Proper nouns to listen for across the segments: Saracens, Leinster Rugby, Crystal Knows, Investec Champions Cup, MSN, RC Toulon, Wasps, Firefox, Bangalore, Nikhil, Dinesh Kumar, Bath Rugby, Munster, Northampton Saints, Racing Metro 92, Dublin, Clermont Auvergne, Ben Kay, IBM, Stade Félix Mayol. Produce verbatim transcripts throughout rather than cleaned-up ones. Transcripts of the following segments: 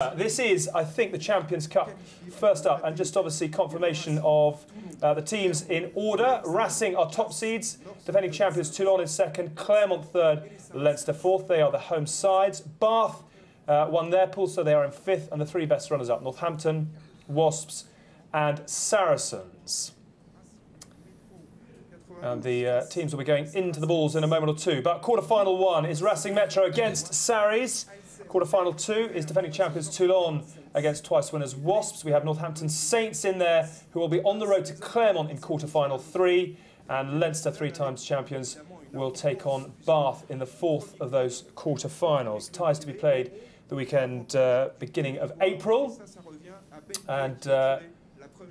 Uh, this is, I think, the Champions Cup first up, and just obviously confirmation of uh, the teams in order. Racing are top seeds, defending champions Toulon in second, Clermont third, Leinster fourth. They are the home sides. Bath uh, won their pool, so they are in fifth, and the three best runners up: Northampton, Wasps, and Saracens. And the uh, teams will be going into the balls in a moment or two. But quarter-final one is Racing Metro against Sarries. Quarter-final two is defending champions Toulon against twice winners Wasps. We have Northampton Saints in there, who will be on the road to Clermont in quarter-final three. And Leinster, three times champions, will take on Bath in the fourth of those quarter-finals. Ties to be played the weekend uh, beginning of April. And uh,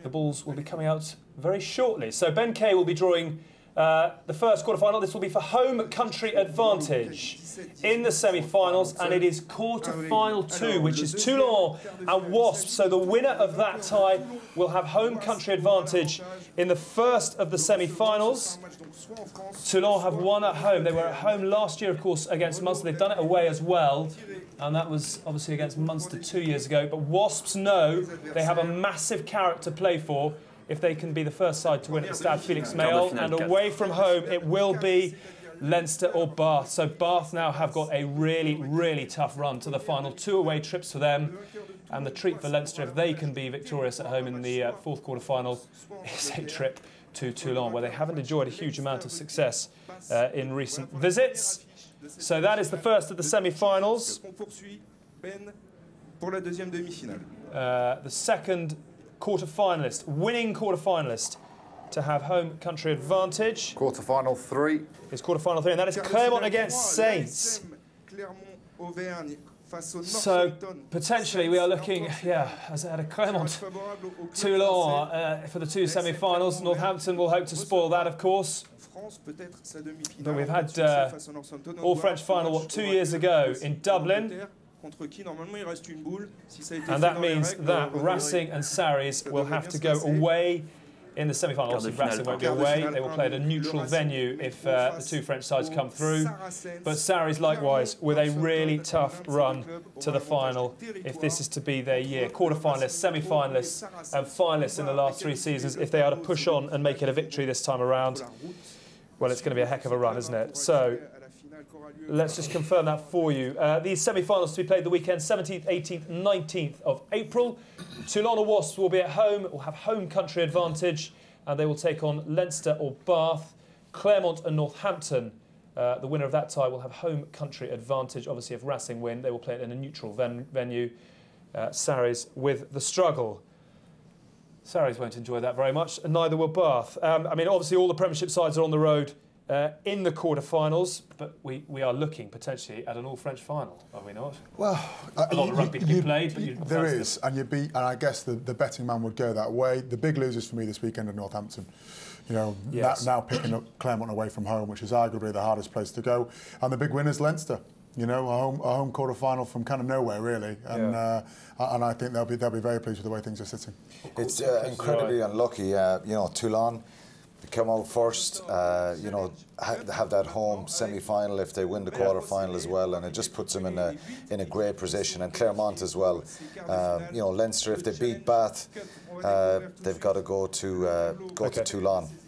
the balls will be coming out very shortly. So Ben Kay will be drawing Uh, the first quarter-final. This will be for home country advantage in the semi-finals, and it is quarter-final two, which is Toulon and Wasps. So the winner of that tie will have home country advantage in the first of the semi-finals. Toulon have won at home. They were at home last year, of course, against Munster. They've done it away as well, and that was obviously against Munster two years ago. But Wasps know they have a massive carrot to play for if they can be the first side to win at the Stade Félix Mayol. And away from home, it will be Leinster or Bath. So Bath now have got a really, really tough run to the final. Two away trips for them. And the treat for Leinster, if they can be victorious at home in the uh, fourth quarter final, is a trip to Toulon, where they haven't enjoyed a huge amount of success uh, in recent visits. So that is the first of the semi-finals. Uh, the second quarter-finalist, winning quarter-finalist, to have home country advantage. Quarter-final three. It's quarter-final three, and that is Clermont against Saints. So potentially we are looking, yeah, as I had a Clermont Toulon uh, for the two semi-finals. Northampton will hope to spoil that, of course. But we've had uh, all French final, what, two years ago in Dublin. And that means that Racing and Sarries will have to go away in the semi-finals. Obviously, Racing won't be away. They will play at a neutral venue if uh, the two French sides come through. But Sarries, likewise, with a really tough run to the final if this is to be their year. Quarter-finalists, semi-finalists and finalists in the last three seasons. If they are to push on and make it a victory this time around, well, it's going to be a heck of a run, isn't it? So let's just confirm that for you. Uh, these semi-finals to be played the weekend, seventeenth, eighteenth, nineteenth of April. Toulon or Wasps will be at home, will have home country advantage, and they will take on Leinster or Bath. Clermont and Northampton, uh, the winner of that tie, will have home country advantage. Obviously, if Racing win, they will play it in a neutral ven venue. Uh, Sarries with the struggle. Sarries won't enjoy that very much, and neither will Bath. Um, I mean, obviously, all the Premiership sides are on the road Uh, in the quarterfinals, but we, we are looking potentially at an all-French final, are we not? Well, uh, a lot you, of rugby you, to be you, played, but you, there is, them. and you'd be, and I guess the, the betting man would go that way. The big losers for me this weekend are Northampton. You know, yes. now, now picking up Clermont away from home, which is arguably the hardest place to go, and the big winners Leinster. You know, a home, a home quarter-final from kind of nowhere, really, and yeah. uh, and I think they'll be they'll be very pleased with the way things are sitting. It's uh, incredibly right. unlucky, uh, you know, Toulon. Come out first, uh, you know, ha have that home semi-final if they win the quarter-final as well, and it just puts them in a in a great position. And Clermont as well, um, you know, Leinster if they beat Bath, uh, they've got to go to uh, go okay. to Toulon.